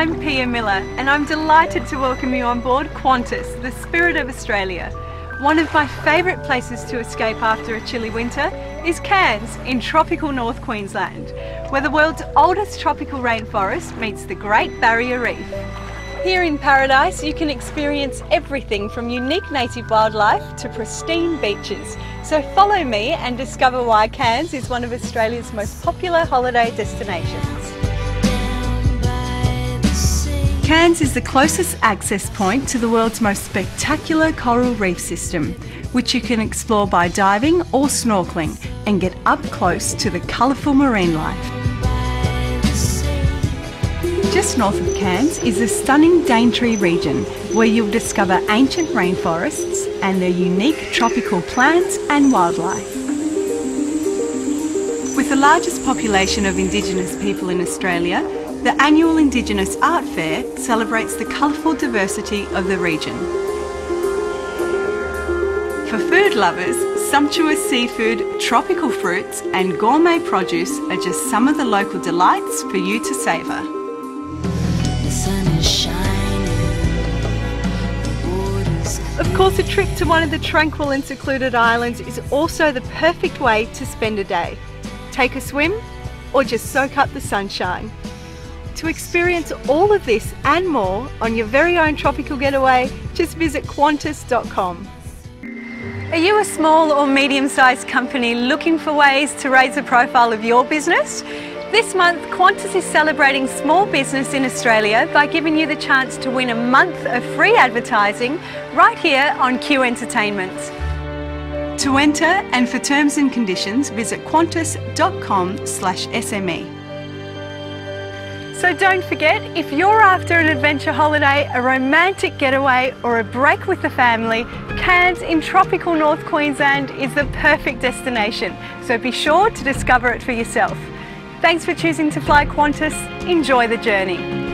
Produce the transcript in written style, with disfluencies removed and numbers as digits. I'm Pia Miller and I'm delighted to welcome you on board Qantas, the Spirit of Australia. One of my favourite places to escape after a chilly winter is Cairns in tropical North Queensland, where the world's oldest tropical rainforest meets the Great Barrier Reef. Here in paradise you can experience everything from unique native wildlife to pristine beaches, so follow me and discover why Cairns is one of Australia's most popular holiday destinations. Cairns is the closest access point to the world's most spectacular coral reef system, which you can explore by diving or snorkeling and get up close to the colourful marine life. Just north of Cairns is the stunning Daintree region, where you'll discover ancient rainforests and their unique tropical plants and wildlife. With the largest population of Indigenous people in Australia, the annual Indigenous Art Fair celebrates the colourful diversity of the region. For food lovers, sumptuous seafood, tropical fruits and gourmet produce are just some of the local delights for you to savour. Of course, a trip to one of the tranquil and secluded islands is also the perfect way to spend a day. Take a swim or just soak up the sunshine. To experience all of this and more on your very own tropical getaway, just visit qantas.com. Are you a small or medium-sized company looking for ways to raise the profile of your business? This month, Qantas is celebrating small business in Australia by giving you the chance to win a month of free advertising right here on Q Entertainment. To enter and for terms and conditions, visit qantas.com/SME. So don't forget, if you're after an adventure holiday, a romantic getaway or a break with the family, Cairns in tropical North Queensland is the perfect destination. So be sure to discover it for yourself. Thanks for choosing to fly Qantas. Enjoy the journey.